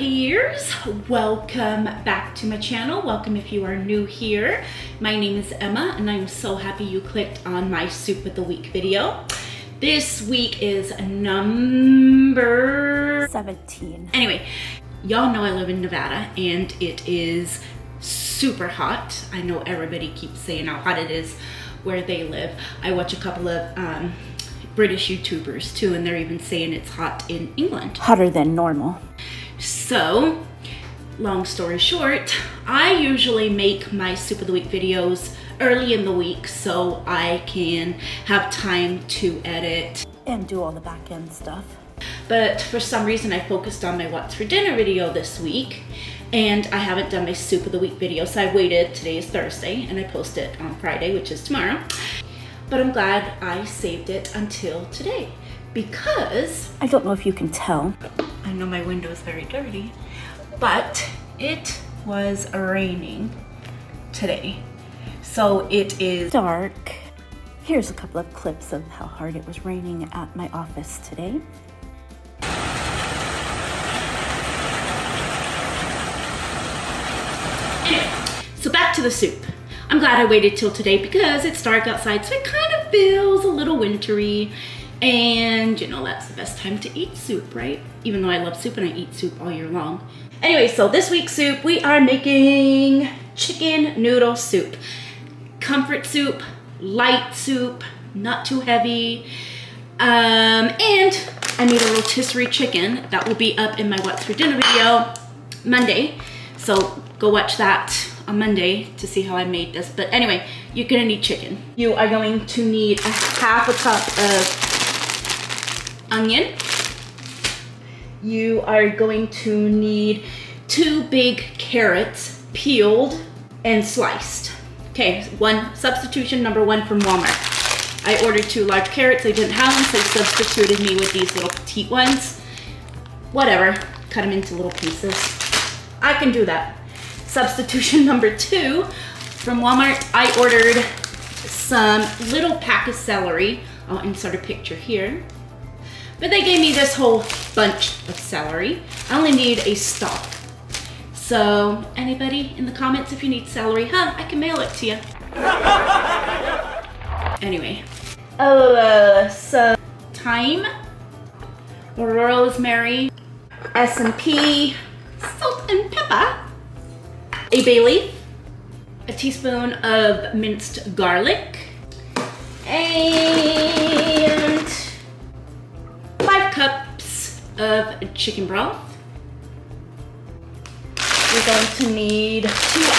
30 years. Welcome back to my channel. Welcome if you are new here. My name is Emma and I'm so happy you clicked on my Soup of the Week video. This week is number 17. Anyway, y'all know I live in Nevada and it is super hot. I know everybody keeps saying how hot it is where they live. I watch a couple of British YouTubers too, and they're even saying it's hot in England. Hotter than normal. So, long story short, I usually make my Soup of the Week videos early in the week so I can have time to edit and do all the back end stuff. But for some reason I focused on my What's for Dinner video this week and I haven't done my Soup of the Week video, so I waited. Today is Thursday and I post it on Friday, which is tomorrow. But I'm glad I saved it until today because I don't know if you can tell. I know my window is very dirty, but it was raining today. So it is dark. Here's a couple of clips of how hard it was raining at my office today. So back to the soup. I'm glad I waited till today because it's dark outside, so it kind of feels a little wintry, and you know, that's the best time to eat soup, right? Even though I love soup and I eat soup all year long. Anyway, so this week's soup, we are making chicken noodle soup. Comfort soup, light soup, not too heavy. And I made a rotisserie chicken that will be up in my What's for Dinner video Monday. So go watch that on Monday to see how I made this. But anyway, you're gonna need chicken. You are going to need a half a cup of onion. You are going to need 2 big carrots, peeled and sliced. Okay, one substitution, number 1 from Walmart. I ordered 2 large carrots, I didn't have them, so they substituted me with these little petite ones. Whatever, cut them into little pieces. I can do that. Substitution number 2 from Walmart, I ordered some little pack of celery. I'll insert a picture here. But they gave me this whole bunch of celery. I only need a stalk. So anybody in the comments, if you need celery, I can mail it to you. Anyway, so thyme, rosemary, S&P, salt and pepper, a bay leaf, a teaspoon of minced garlic, and 5 cups of chicken broth. We're going to need 2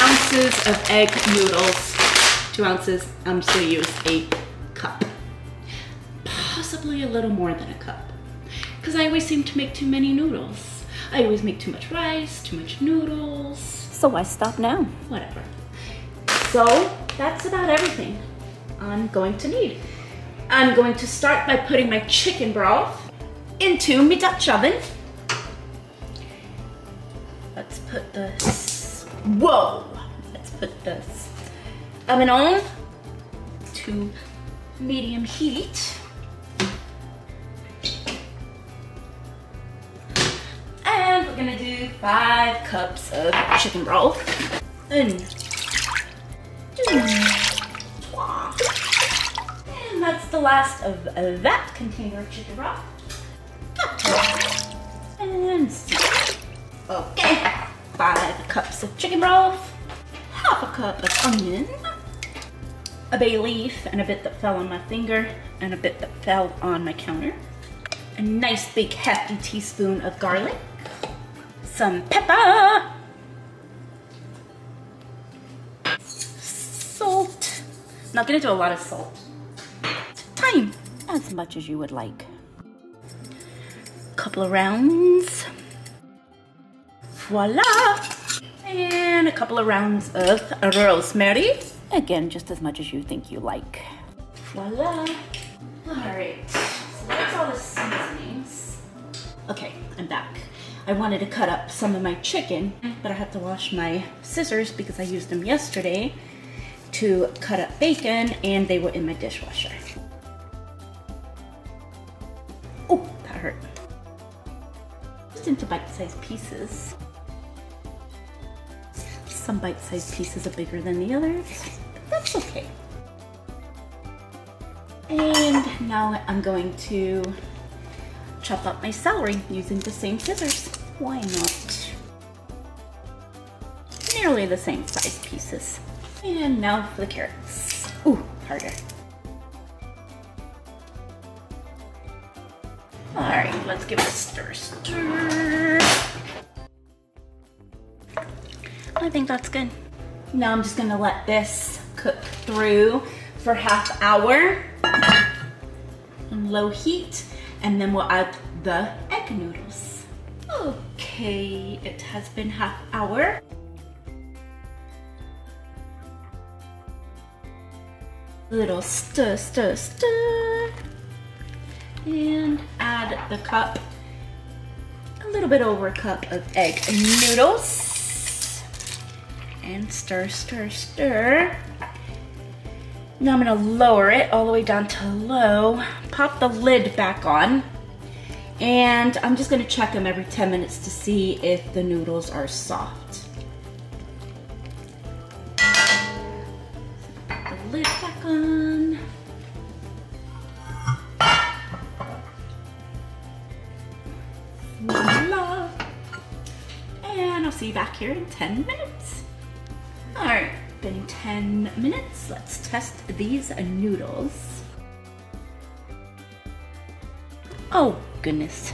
ounces of egg noodles. 2 ounces, I'm still use a cup. Possibly a little more than a cup, because I always seem to make too many noodles. I always make too much rice, too much noodles. So why stop now? Whatever. So that's about everything I'm going to need. I'm going to start by putting my chicken broth into my Dutch oven. Let's put this, let's put this oven on to medium heat. I'm gonna do 5 cups of chicken broth. And that's the last of that container of chicken broth. And okay, 5 cups of chicken broth, half a cup of onion, a bay leaf, and a bit that fell on my finger, and a bit that fell on my counter. A nice big hefty teaspoon of garlic. Some pepper, salt, not gonna do a lot of salt, thyme, as much as you would like, couple of rounds, voila, and a couple of rounds of rosemary, again just as much as you think you like, voila. Alright, so that's all the seasonings. Okay, I'm back. I wanted to cut up some of my chicken, but I have to wash my scissors because I used them yesterday to cut up bacon and they were in my dishwasher. Oh, that hurt. just into bite-sized pieces. Some bite-sized pieces are bigger than the others, but that's okay. And now I'm going to chop up my celery using the same scissors. Why not? Nearly the same size pieces. And now for the carrots. Ooh, harder. All right, let's give it a stir. I think that's good. Now I'm just gonna let this cook through for half hour on low heat, and then we'll add the egg noodles. Okay, it has been half hour. Little stir, stir, stir. And add the cup, a little bit over a cup of egg noodles. And stir, stir, stir. Now I'm gonna lower it all the way down to low, pop the lid back on, and I'm just gonna check them every 10 minutes to see if the noodles are soft. Put the lid back on. Voila. And I'll see you back here in 10 minutes. All right, been 10 minutes. Let's test these noodles. Oh goodness.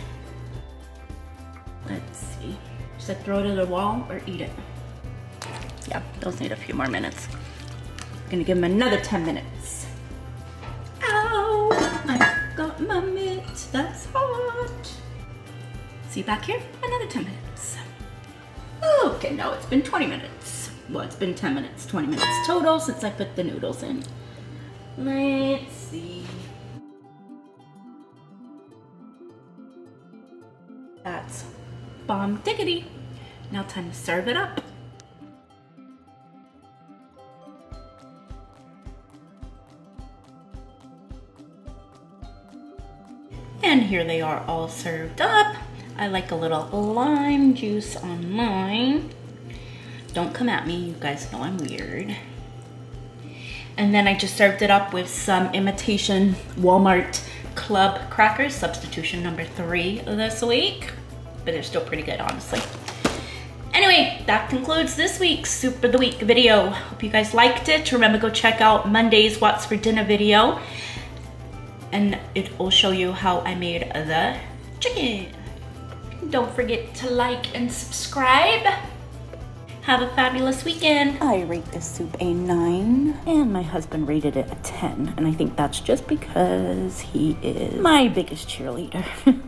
Let's see, should I throw it at the wall or eat it? Yeah, those need a few more minutes. I'm gonna give them another 10 minutes. Ow, I got my mitt, that's hot. See you back here, another 10 minutes. Okay, now it's been 20 minutes. Well, it's been 10 minutes, 20 minutes total since I put the noodles in. Let's see. That's bomb diggity. Now time to serve it up. And here they are all served up. I like a little lime juice on mine. Don't come at me, you guys know I'm weird. And then I just served it up with some imitation Walmart Club crackers, substitution number 3 this week, but they're still pretty good, honestly. Anyway, that concludes this week's Soup of the Week video. Hope you guys liked it. Remember, go check out Monday's What's for Dinner video, and it will show you how I made the chicken. Don't forget to like and subscribe. Have a fabulous weekend. I rate this soup a 9, and my husband rated it a 10, and I think that's just because he is my biggest cheerleader.